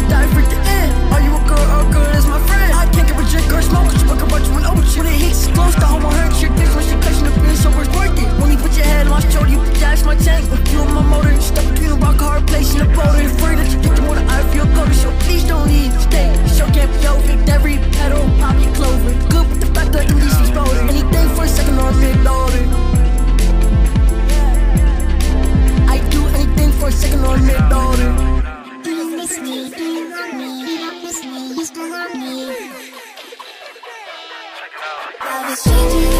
like that and freak it in. Are you a girl or a girl is my friend? I can't give a drink or smoke, cause you fucking bunch when I with you. When it hits close, the homo hurts your dick when she catching the bitch, so it's worth it. When you put your head on my shoulder, you dash my tank. With you on my motor, step between a rock, a hard place in a boulder. You're free that you get the water, I feel colder, so please don't leave. Stay, show can't be over, every petal, pop your clover. Good with the fact that you least she's bolder. Anything for a second or a bit older. I do anything for a second or a bit older. Love is changing.